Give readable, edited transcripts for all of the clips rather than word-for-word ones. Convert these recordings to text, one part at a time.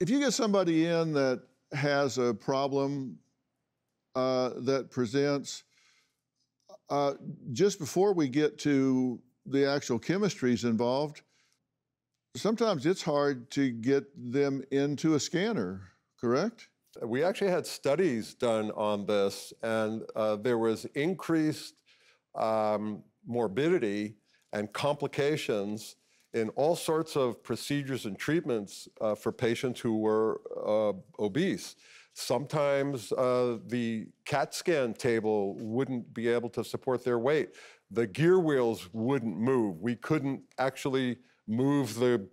If you get somebody in that has a problem that presents, just before we get to the actual chemistries involved, sometimes it's hard to get them into a scanner, correct? We actually had studies done on this, and there was increased morbidity and complications in all sorts of procedures and treatments for patients who were obese. Sometimes the CAT scan table wouldn't be able to support their weight. The gear wheels wouldn't move. We couldn't actually move the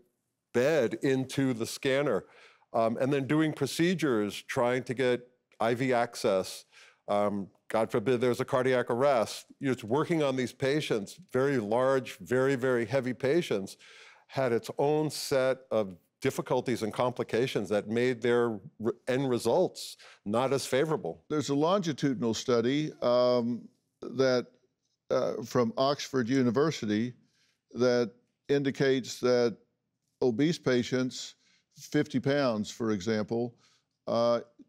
bed into the scanner. And then doing procedures, trying to get IV access. God forbid there's a cardiac arrest. It's working on these patients, very large, very, very heavy patients, had its own set of difficulties and complications that made their end results not as favorable. There's a longitudinal study that from Oxford University that indicates that obese patients, 50 pounds, for example,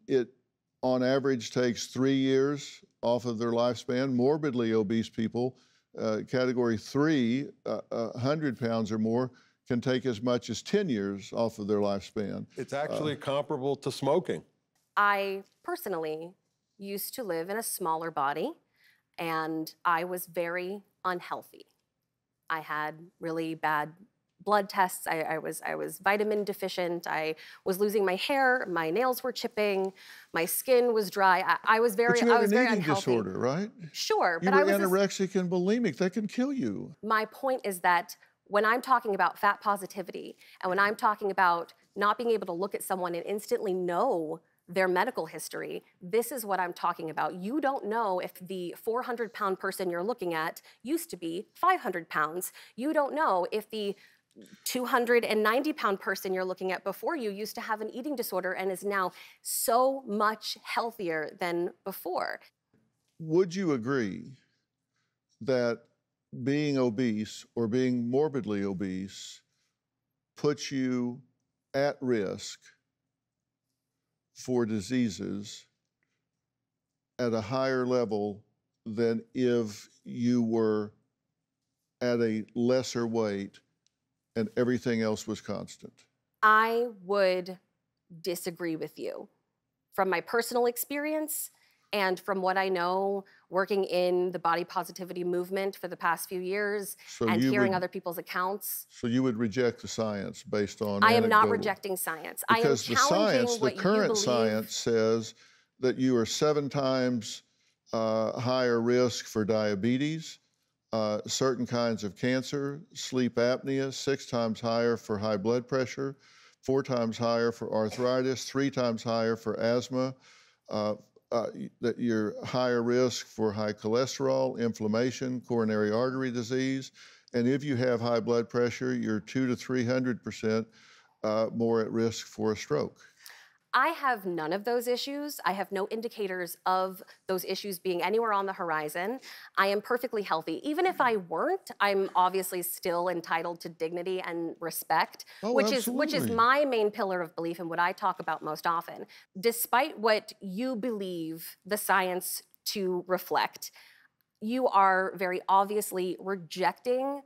it on average takes 3 years off of their lifespan. Morbidly obese people, category 3, 100 pounds or more, can take as much as 10 years off of their lifespan. It's actually comparable to smoking. I personally used to live in a smaller body, and I was very unhealthy. I had really bad blood tests. I was vitamin deficient. I was losing my hair. My nails were chipping. My skin was dry. I was very unhealthy. But you had an eating disorder, right? Sure, but I was anorexic and bulimic. That can kill you. My point is that when I'm talking about fat positivity, and when I'm talking about not being able to look at someone and instantly know their medical history, this is what I'm talking about. You don't know if the 400-pound person you're looking at used to be 500 pounds. You don't know if the 290-pound person you're looking at before you used to have an eating disorder and is now so much healthier than before. Would you agree that being obese or being morbidly obese puts you at risk for diseases at a higher level than if you were at a lesser weight and everything else was constant? I would disagree with you. From my personal experience and from what I know working in the body positivity movement for the past few years and hearing other people's accounts. So you would reject the science based on anecdotal? I am not rejecting science. I am challenging what you believe. Because the current science says that you are 7 times higher risk for diabetes, certain kinds of cancer, sleep apnea, 6 times higher for high blood pressure, 4 times higher for arthritis, 3 times higher for asthma, that you're higher risk for high cholesterol, inflammation, coronary artery disease, and if you have high blood pressure, you're 200 to 300% more at risk for a stroke. I have none of those issues. I have no indicators of those issues being anywhere on the horizon. I am perfectly healthy. Even if I weren't, I'm obviously still entitled to dignity and respect, which is my main pillar of belief and what I talk about most often. Despite what you believe the science to reflect, you are very obviously rejecting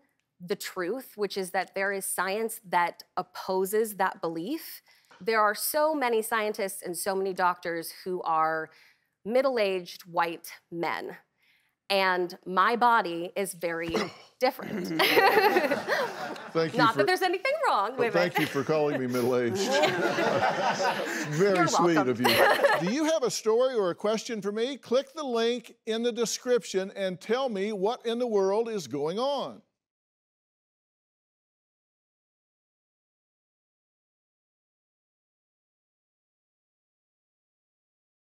the truth, which is that there is science that opposes that belief. There are so many scientists and so many doctors who are middle-aged white men, and my body is very different. Thank you. Not that there's anything wrong with it. Thank you for calling me middle-aged. Very sweet of you. Do you have a story or a question for me? Click the link in the description and tell me what in the world is going on.